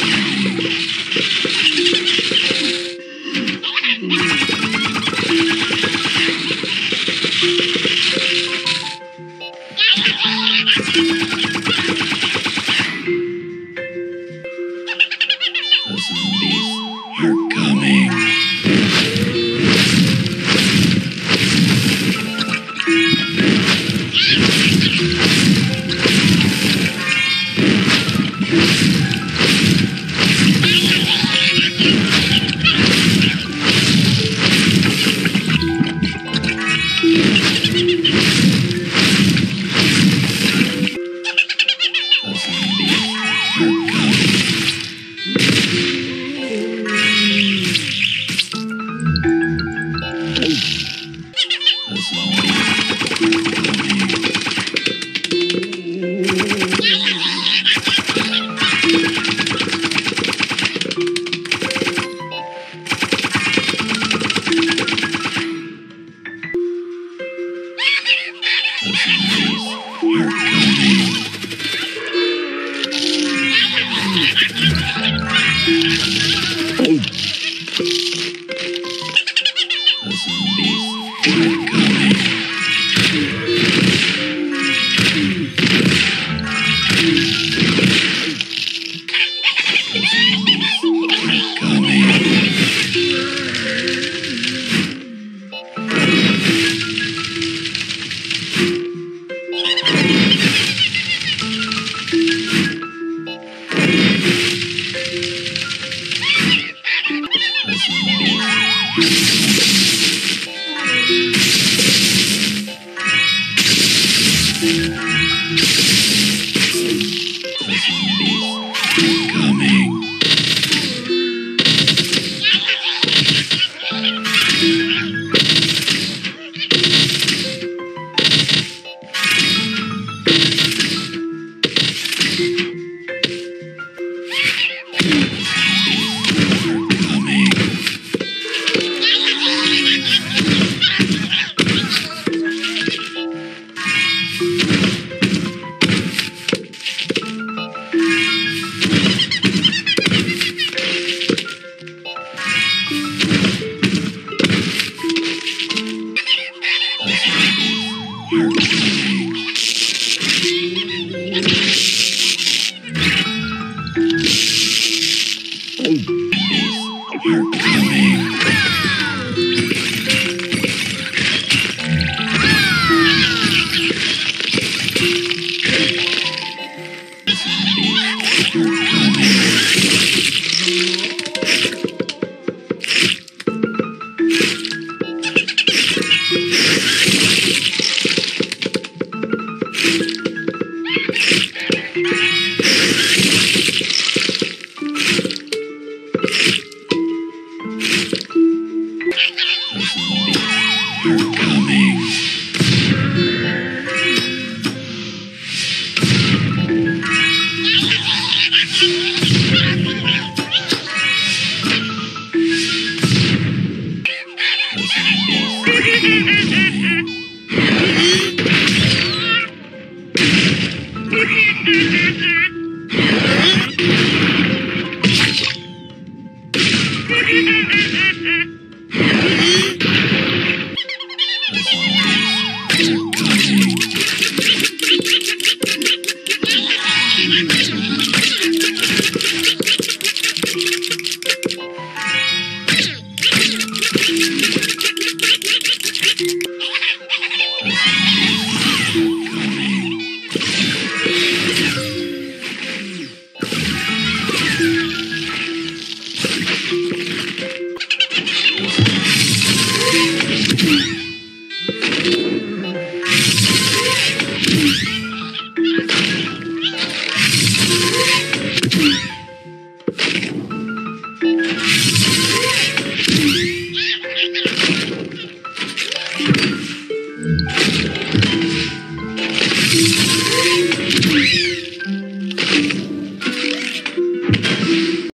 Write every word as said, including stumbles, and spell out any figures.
You zombies are coming. Mm-hmm.